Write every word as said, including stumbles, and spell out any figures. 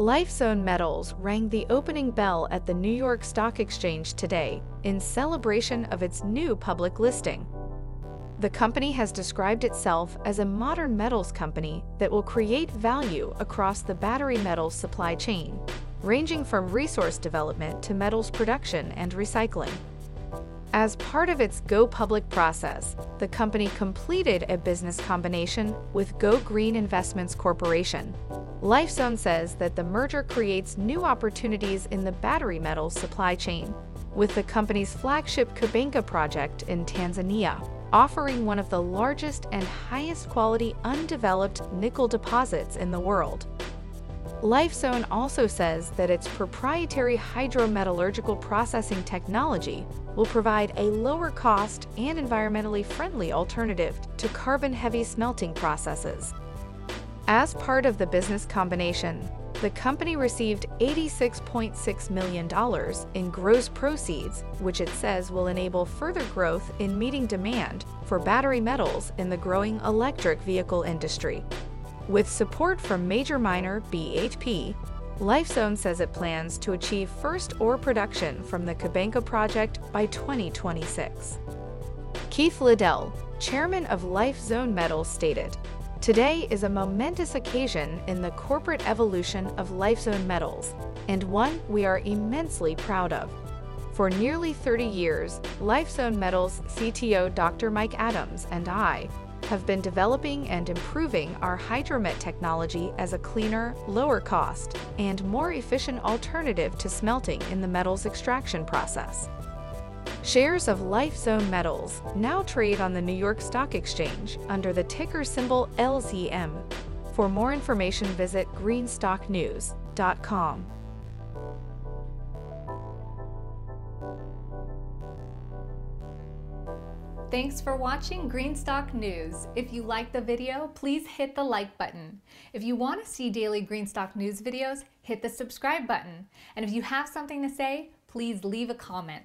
Lifezone Metals rang the opening bell at the New York Stock Exchange today in celebration of its new public listing. The company has described itself as a modern metals company that will create value across the battery metals supply chain, ranging from resource development to metals production and recycling. As part of its go public process, the company completed a business combination with Go Green Investments Corporation. Lifezone says that the merger creates new opportunities in the battery metals supply chain, with the company's flagship Kabanga Project in Tanzania offering one of the largest and highest quality undeveloped nickel deposits in the world. Lifezone also says that its proprietary hydrometallurgical processing technology will provide a lower cost and environmentally friendly alternative to carbon-heavy smelting processes. As part of the business combination, the company received eighty-six point six million dollars in gross proceeds, which it says will enable further growth in meeting demand for battery metals in the growing electric vehicle industry. With support from major miner B H P, Lifezone says it plans to achieve first ore production from the Kabanga project by twenty twenty-six. Keith Liddell, chairman of Lifezone Metals, stated, "Today is a momentous occasion in the corporate evolution of Lifezone Metals, and one we are immensely proud of." For nearly thirty years, Lifezone Metals C T O Doctor Mike Adams and I have been developing and improving our Hydromet technology as a cleaner, lower cost, and more efficient alternative to smelting in the metals extraction process. Shares of Lifezone Metals now trade on the New York Stock Exchange under the ticker symbol L Z M. For more information, visit green stock news dot com. Thanks for watching Green Stock News. If you like the video, please hit the like button. If you want to see daily Green Stock News videos, hit the subscribe button. And if you have something to say, please leave a comment.